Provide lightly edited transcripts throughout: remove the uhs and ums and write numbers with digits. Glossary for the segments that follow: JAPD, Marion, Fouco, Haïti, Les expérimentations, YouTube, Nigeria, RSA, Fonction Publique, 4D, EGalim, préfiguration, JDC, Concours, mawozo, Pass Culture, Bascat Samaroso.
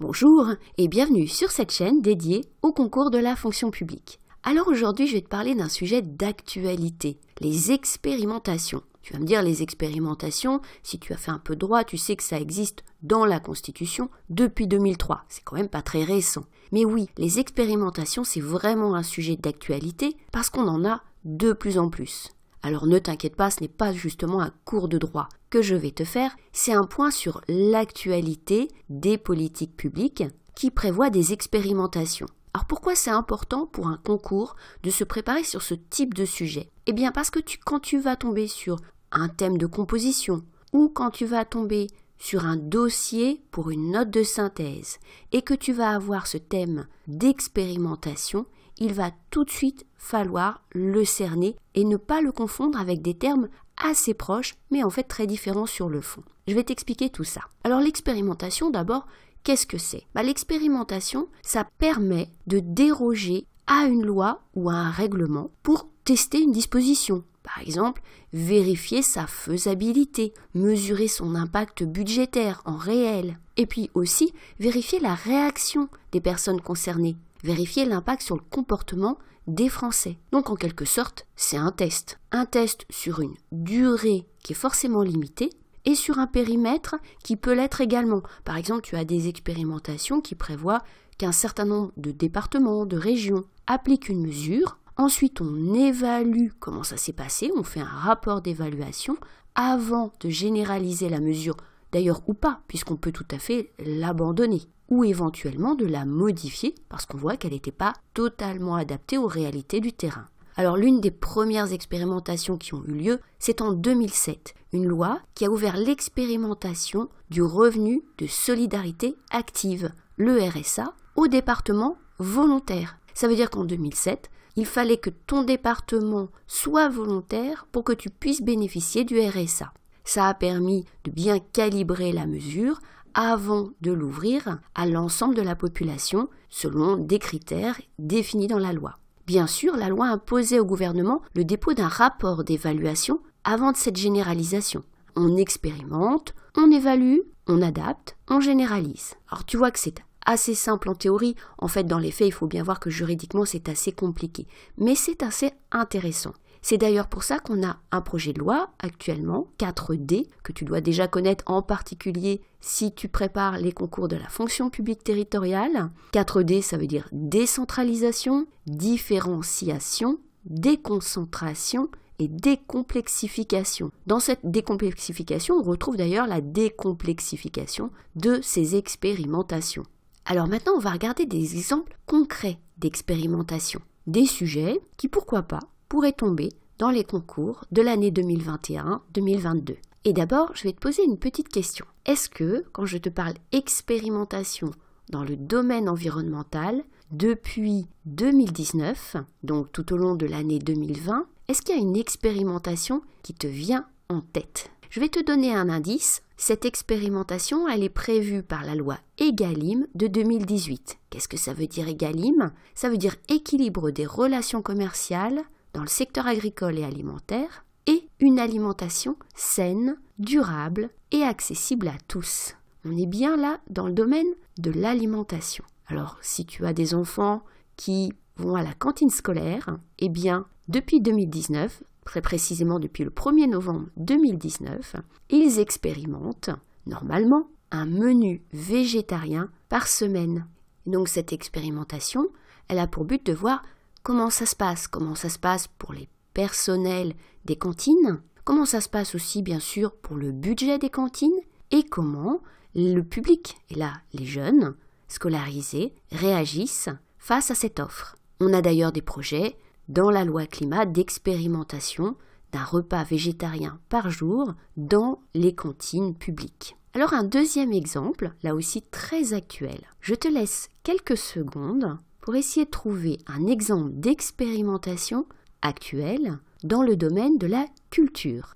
Bonjour et bienvenue sur cette chaîne dédiée au concours de la fonction publique. Alors aujourd'hui je vais te parler d'un sujet d'actualité, les expérimentations. Tu vas me dire les expérimentations, si tu as fait un peu de droit, tu sais que ça existe dans la Constitution depuis 2003, c'est quand même pas très récent. Mais oui, les expérimentations c'est vraiment un sujet d'actualité parce qu'on en a de plus en plus. Alors ne t'inquiète pas, ce n'est pas justement un cours de droit que je vais te faire, c'est un point sur l'actualité des politiques publiques qui prévoit des expérimentations. Alors pourquoi c'est important pour un concours de se préparer sur ce type de sujet? Eh bien parce que quand tu vas tomber sur un thème de composition ou quand tu vas tomber sur un dossier pour une note de synthèse et que tu vas avoir ce thème d'expérimentation, il va tout de suite falloir le cerner et ne pas le confondre avec des termes assez proches, mais en fait très différents sur le fond. Je vais t'expliquer tout ça. Alors l'expérimentation, d'abord, qu'est-ce que c'est? L'expérimentation, ça permet de déroger à une loi ou à un règlement pour tester une disposition. Par exemple, vérifier sa faisabilité, mesurer son impact budgétaire en réel, et puis aussi vérifier la réaction des personnes concernées. Vérifier l'impact sur le comportement des Français. Donc en quelque sorte, c'est un test. Un test sur une durée qui est forcément limitée et sur un périmètre qui peut l'être également. Par exemple, tu as des expérimentations qui prévoient qu'un certain nombre de départements, de régions appliquent une mesure. Ensuite, on évalue comment ça s'est passé. On fait un rapport d'évaluation avant de généraliser la mesure, d'ailleurs ou pas, puisqu'on peut tout à fait l'abandonner, ou éventuellement de la modifier parce qu'on voit qu'elle n'était pas totalement adaptée aux réalités du terrain. Alors l'une des premières expérimentations qui ont eu lieu, c'est en 2007, une loi qui a ouvert l'expérimentation du revenu de solidarité active, le RSA, aux départements volontaires. Ça veut dire qu'en 2007, il fallait que ton département soit volontaire pour que tu puisses bénéficier du RSA. Ça a permis de bien calibrer la mesure avant de l'ouvrir à l'ensemble de la population selon des critères définis dans la loi. Bien sûr, la loi imposait au gouvernement le dépôt d'un rapport d'évaluation avant de cette généralisation. On expérimente, on évalue, on adapte, on généralise. Alors tu vois que c'est assez simple en théorie, en fait dans les faits il faut bien voir que juridiquement c'est assez compliqué, mais c'est assez intéressant. C'est d'ailleurs pour ça qu'on a un projet de loi actuellement, 4D, que tu dois déjà connaître en particulier si tu prépares les concours de la fonction publique territoriale. 4D, ça veut dire décentralisation, différenciation, déconcentration et décomplexification. Dans cette décomplexification, on retrouve d'ailleurs la décomplexification de ces expérimentations. Alors maintenant, on va regarder des exemples concrets d'expérimentation. Des sujets qui, pourquoi pas, pourrait tomber dans les concours de l'année 2021-2022. Et d'abord, je vais te poser une petite question. Est-ce que, quand je te parle expérimentation dans le domaine environnemental, depuis 2019, donc tout au long de l'année 2020, est-ce qu'il y a une expérimentation qui te vient en tête? Je vais te donner un indice. Cette expérimentation, elle est prévue par la loi EGalim de 2018. Qu'est-ce que ça veut dire EGalim? Ça veut dire équilibre des relations commerciales dans le secteur agricole et alimentaire, et une alimentation saine, durable et accessible à tous. On est bien là dans le domaine de l'alimentation. Alors, si tu as des enfants qui vont à la cantine scolaire, eh bien, depuis 2019, très précisément depuis le 1er novembre 2019, ils expérimentent, normalement, un menu végétarien par semaine. Donc, cette expérimentation, elle a pour but de voir comment ça se passe? Comment ça se passe pour les personnels des cantines? Comment ça se passe aussi, bien sûr, pour le budget des cantines? Et comment le public, et là, les jeunes scolarisés, réagissent face à cette offre? On a d'ailleurs des projets dans la loi climat d'expérimentation d'un repas végétarien par jour dans les cantines publiques. Alors un deuxième exemple, là aussi très actuel. Je te laisse quelques secondes pour essayer de trouver un exemple d'expérimentation actuelle dans le domaine de la culture.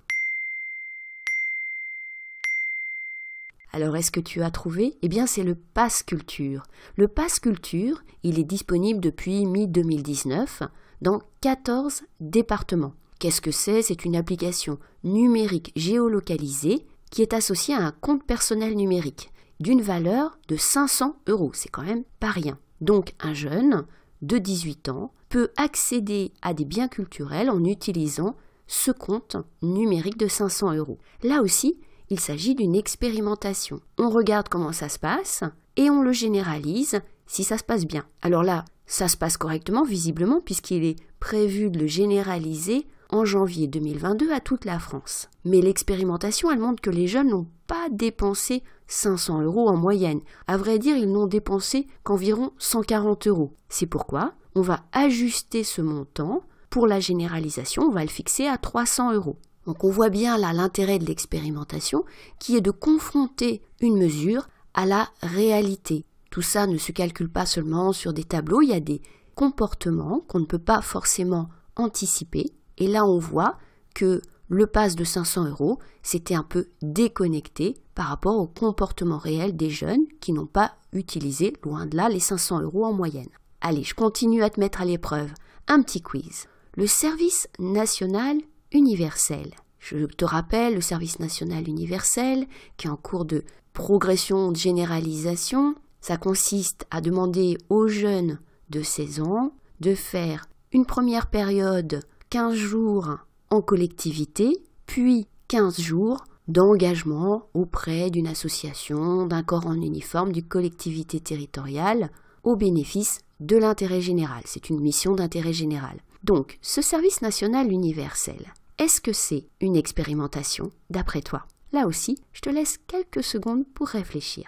Alors, est-ce que tu as trouvé? Eh bien, c'est le Pass Culture. Le Pass Culture, il est disponible depuis mi-2019 dans 14 départements. Qu'est-ce que c'est? C'est une application numérique géolocalisée qui est associée à un compte personnel numérique. d'une valeur de 500 €. C'est quand même pas rien. Donc un jeune de 18 ans peut accéder à des biens culturels en utilisant ce compte numérique de 500 €. Là aussi, il s'agit d'une expérimentation. On regarde comment ça se passe et on le généralise si ça se passe bien. Alors là, ça se passe correctement, visiblement, puisqu'il est prévu de le généraliser en janvier 2022 à toute la France. Mais l'expérimentation, elle montre que les jeunes n'ont pas dépensé 500 € en moyenne. À vrai dire, ils n'ont dépensé qu'environ 140 €. C'est pourquoi on va ajuster ce montant pour la généralisation, on va le fixer à 300 €. Donc on voit bien là l'intérêt de l'expérimentation qui est de confronter une mesure à la réalité. Tout ça ne se calcule pas seulement sur des tableaux, il y a des comportements qu'on ne peut pas forcément anticiper. Et là, on voit que le pass de 500 €, c'était un peu déconnecté par rapport au comportement réel des jeunes qui n'ont pas utilisé, loin de là, les 500 € en moyenne. Allez, je continue à te mettre à l'épreuve. Un petit quiz. Le service national universel. Je te rappelle, le service national universel, qui est en cours de progression, de généralisation, ça consiste à demander aux jeunes de 16 ans de faire une première période 15 jours en collectivité, puis 15 jours d'engagement auprès d'une association, d'un corps en uniforme, d'une collectivité territoriale, au bénéfice de l'intérêt général. C'est une mission d'intérêt général. Donc, ce service national universel, est-ce que c'est une expérimentation d'après toi? Là aussi, je te laisse quelques secondes pour réfléchir.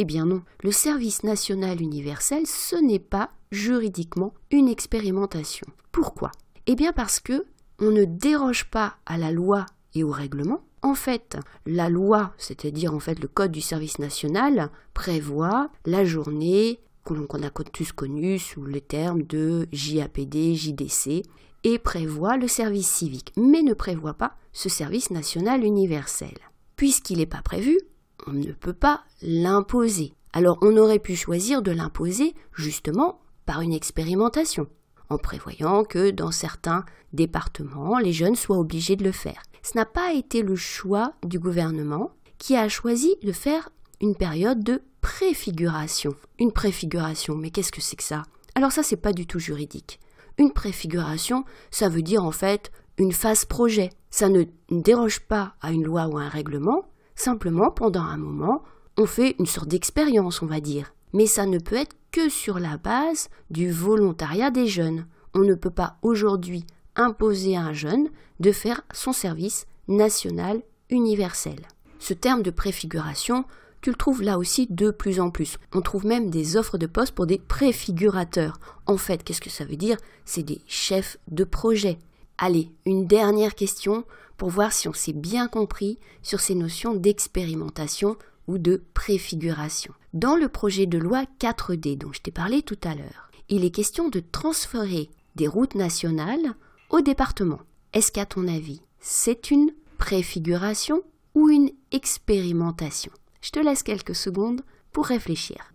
Eh bien non, le service national universel, ce n'est pas juridiquement une expérimentation. Pourquoi? Eh bien parce que on ne déroge pas à la loi et au règlement. En fait, la loi, c'est-à-dire en fait le code du service national, prévoit la journée qu'on a tous connue sous le terme de JAPD, JDC, et prévoit le service civique, mais ne prévoit pas ce service national universel. Puisqu'il n'est pas prévu, on ne peut pas l'imposer. Alors on aurait pu choisir de l'imposer justement par une expérimentation, en prévoyant que dans certains départements, les jeunes soient obligés de le faire. Ce n'a pas été le choix du gouvernement qui a choisi de faire une période de préfiguration. Une préfiguration, mais qu'est-ce que c'est que ça? Alors ça, c'est pas du tout juridique. Une préfiguration, ça veut dire en fait une phase projet. Ça ne déroge pas à une loi ou à un règlement. Simplement, pendant un moment, on fait une sorte d'expérience, on va dire. Mais ça ne peut être que sur la base du volontariat des jeunes. On ne peut pas aujourd'hui imposer à un jeune de faire son service national universel. Ce terme de préfiguration, tu le trouves là aussi de plus en plus. On trouve même des offres de poste pour des préfigurateurs. En fait, qu'est-ce que ça veut dire? C'est des chefs de projet. Allez, une dernière question pour voir si on s'est bien compris sur ces notions d'expérimentation ou de préfiguration. Dans le projet de loi 4D dont je t'ai parlé tout à l'heure, il est question de transférer des routes nationales au département. Est-ce qu'à ton avis, c'est une préfiguration ou une expérimentation? Je te laisse quelques secondes pour réfléchir.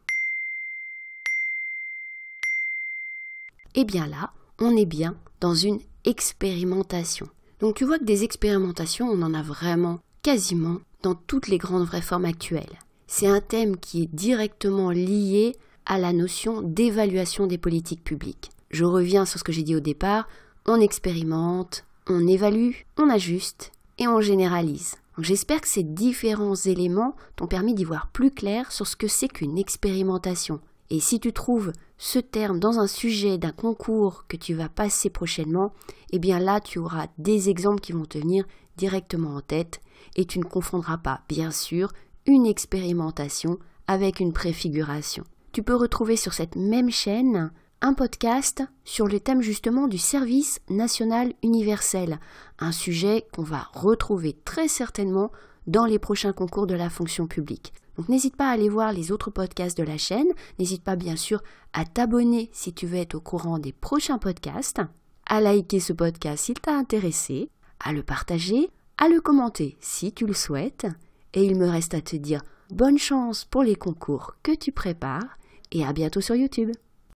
Et bien là, on est bien dans une expérimentation. Donc tu vois que des expérimentations, on en a vraiment quasiment dans toutes les grandes réformes actuelles. C'est un thème qui est directement lié à la notion d'évaluation des politiques publiques. Je reviens sur ce que j'ai dit au départ, on expérimente, on évalue, on ajuste et on généralise. J'espère que ces différents éléments t'ont permis d'y voir plus clair sur ce que c'est qu'une expérimentation. Et si tu trouves ce terme dans un sujet d'un concours que tu vas passer prochainement, eh bien là tu auras des exemples qui vont te venir directement en tête et tu ne confondras pas, bien sûr, une expérimentation avec une préfiguration. Tu peux retrouver sur cette même chaîne un podcast sur le thème justement du service national universel, un sujet qu'on va retrouver très certainement dans les prochains concours de la fonction publique. Donc n'hésite pas à aller voir les autres podcasts de la chaîne, n'hésite pas bien sûr à t'abonner si tu veux être au courant des prochains podcasts, à liker ce podcast s'il t'a intéressé, à le partager, à le commenter si tu le souhaites, et il me reste à te dire bonne chance pour les concours que tu prépares, et à bientôt sur YouTube.